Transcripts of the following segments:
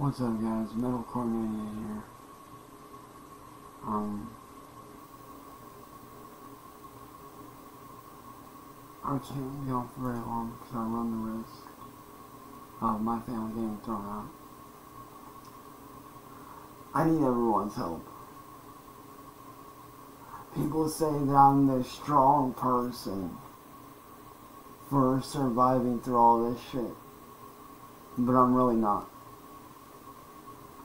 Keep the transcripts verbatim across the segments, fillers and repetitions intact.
What's up, guys? MetalCoreMania here. Um, I can't be off very long because I run the risk of my family getting thrown out. I need everyone's help. People say that I'm the strong person for surviving through all this shit, but I'm really not.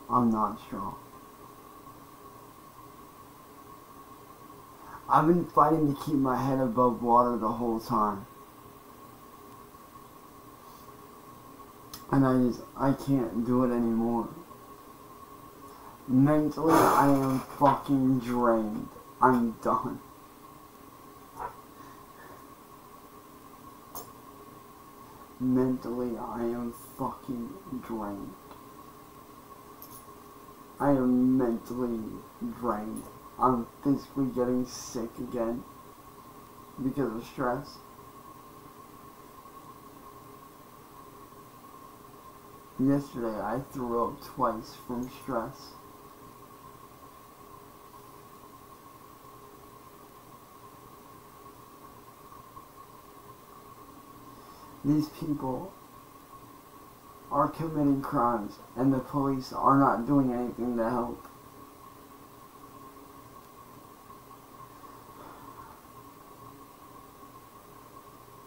I'm not strong. I've been fighting to keep my head above water the whole time. And I just, I can't do it anymore. Mentally, I am fucking drained. I'm done. Mentally, I am fucking drained. I am mentally drained. I'm physically getting sick again because of stress. Yesterday I threw up twice from stress. These people are committing crimes, and the police are not doing anything to help.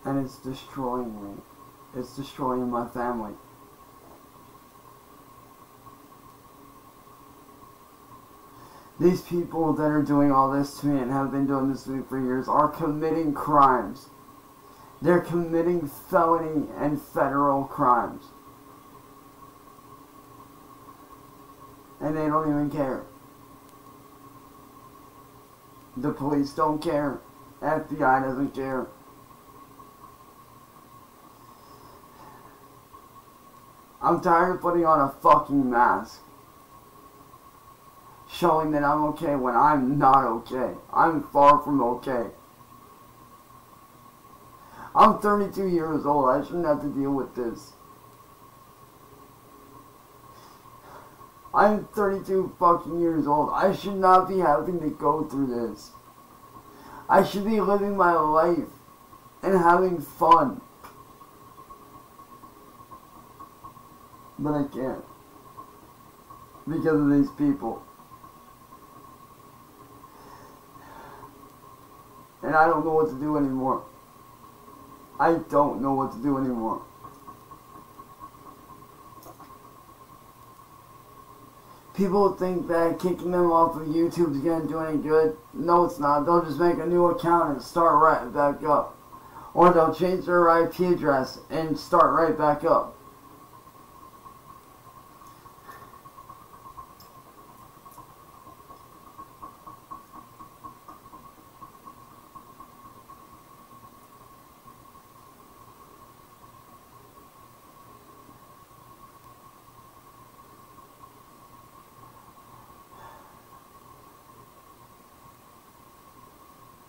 And it's destroying me. It's destroying my family. These people that are doing all this to me and have been doing this to me for years are committing crimes. They're committing felony and federal crimes. And they don't even care. The police don't care. F B I doesn't care. I'm tired of putting on a fucking mask. Showing that I'm okay when I'm not okay. I'm far from okay. I'm thirty-two years old. I shouldn't have to deal with this. I'm thirty-two fucking years old. I should not be having to go through this. I should be living my life and having fun. But I can't. Because of these people. And I don't know what to do anymore. I don't know what to do anymore. People think that kicking them off of YouTube is going to do any good. No, it's not. They'll just make a new account and start right back up. Or they'll change their I P address and start right back up.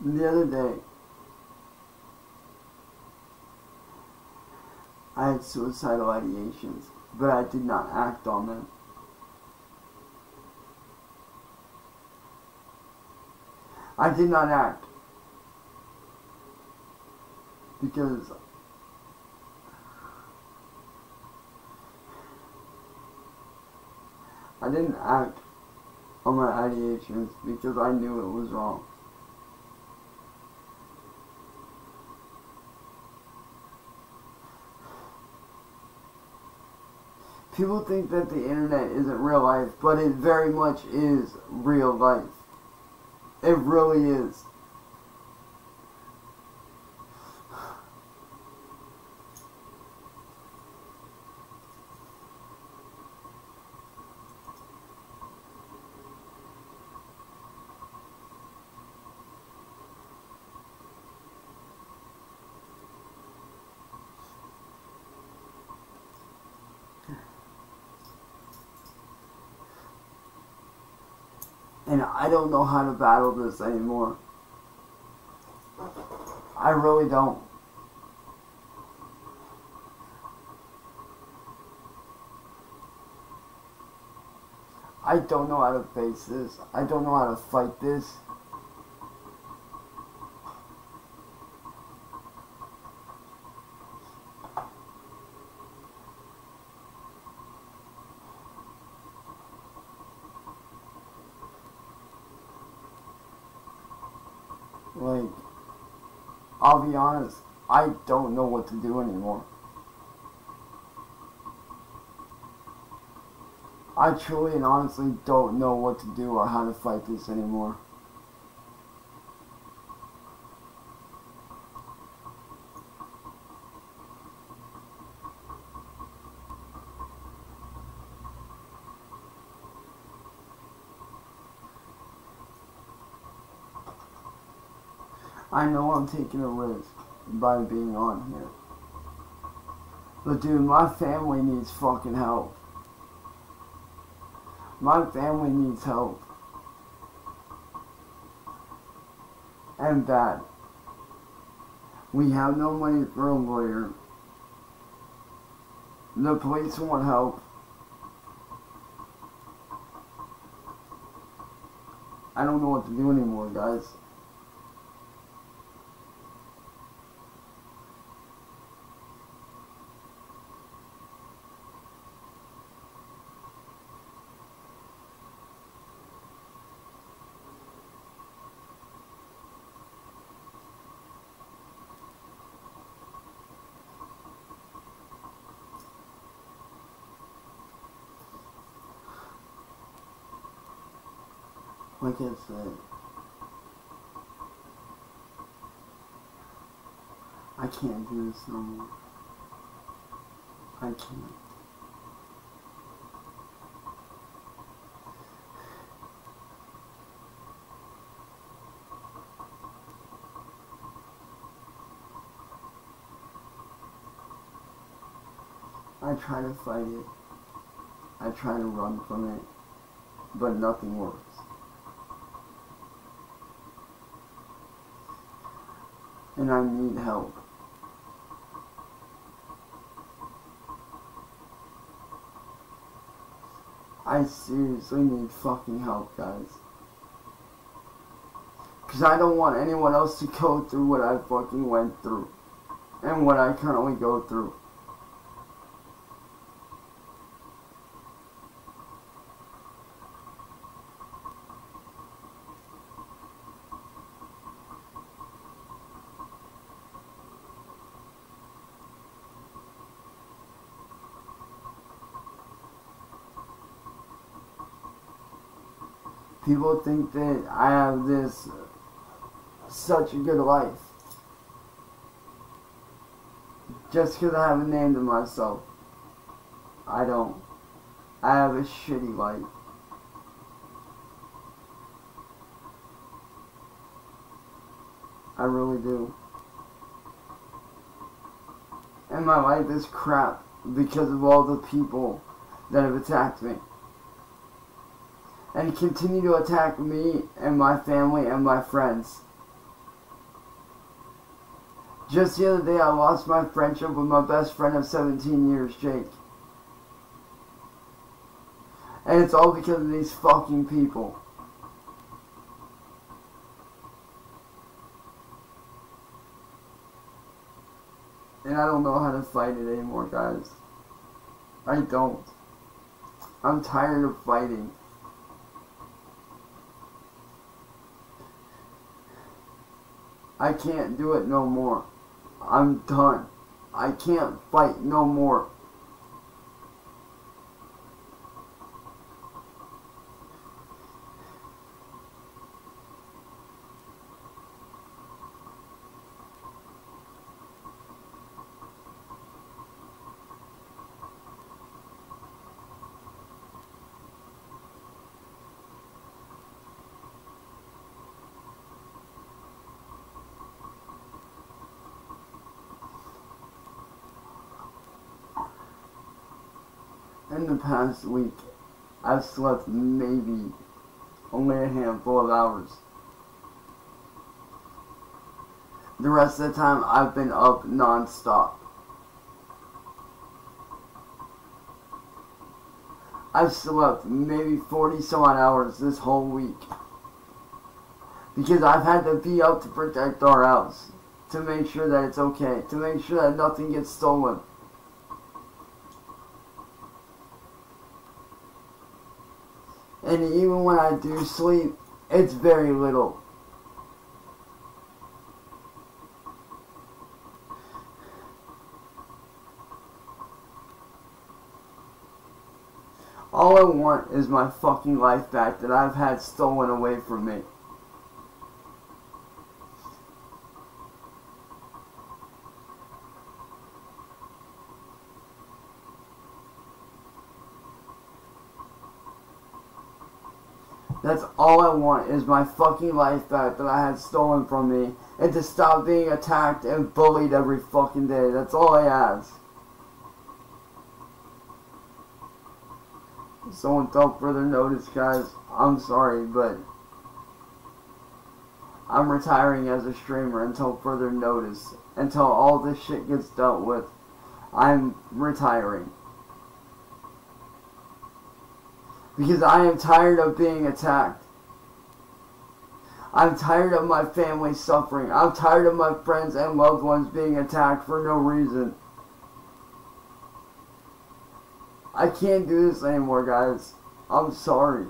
The other day, I had suicidal ideations, but I did not act on them. I did not act because I didn't act on my ideations because I knew it was wrong. People think that the internet isn't real life, but it very much is real life. It really is. And I don't know how to battle this anymore. I really don't. I don't know how to face this. I don't know how to fight this. Like, I'll be honest, I don't know what to do anymore. I truly and honestly don't know what to do or how to fight this anymore. I know I'm taking a risk by being on here. But dude, my family needs fucking help. My family needs help. And that. We have no money for a lawyer. The police want help. I don't know what to do anymore, guys. I can't say. I can't do this no more. I can't. I try to fight it. I try to run from it, but nothing works. And I need help. I seriously need fucking help, guys. Because I don't want anyone else to go through what I fucking went through. And what I currently go through. People think that I have this, uh, such a good life, just because I have a name to myself. I don't. I have a shitty life. I really do. And my life is crap because of all the people that have attacked me. And continue to attack me and my family and my friends. Just the other day I lost my friendship with my best friend of seventeen years, Jake. And it's all because of these fucking people. And I don't know how to fight it anymore, guys. I don't. I'm tired of fighting. I can't do it no more. I'm done. I can't fight no more. In the past week, I've slept maybe only a handful of hours. The rest of the time, I've been up non-stop. I slept maybe forty some odd hours this whole week. Because I've had to be up to protect our house. To make sure that it's okay. To make sure that nothing gets stolen. And even when I do sleep, it's very little. All I want is my fucking life back that I've had stolen away from me. That's all I want is my fucking life back that I had stolen from me, and to stop being attacked and bullied every fucking day. That's all I ask. So without further notice, guys, I'm sorry, but I'm retiring as a streamer until further notice. Until all this shit gets dealt with, I'm retiring. Because I am tired of being attacked. I'm tired of my family suffering. I'm tired of my friends and loved ones being attacked for no reason. I can't do this anymore, guys. I'm sorry.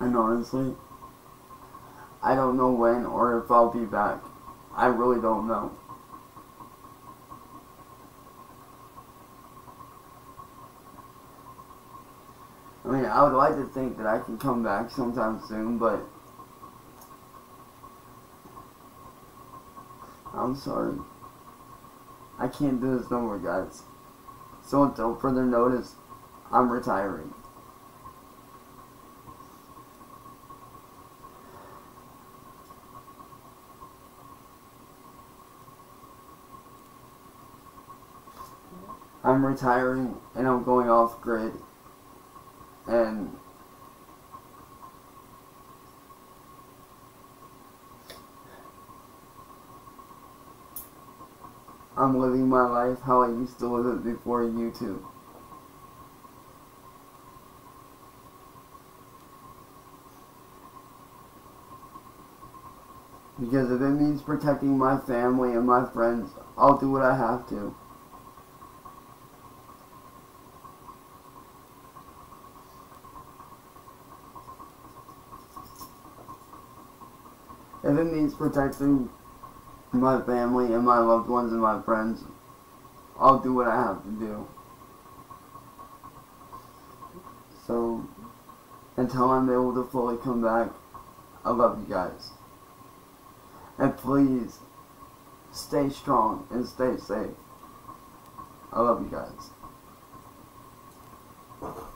And honestly, I don't know when or if I'll be back. I really don't know. I mean, I would like to think that I can come back sometime soon, but I'm sorry. I can't do this no more, guys. So until further notice, I'm retiring. I'm retiring and I'm going off grid, and I'm living my life how I used to live it before YouTube. Because if it means protecting my family and my friends, I'll do what I have to. If it means protecting my family and my loved ones and my friends, I'll do what I have to do. So, until I'm able to fully come back, I love you guys. And please, stay strong and stay safe. I love you guys.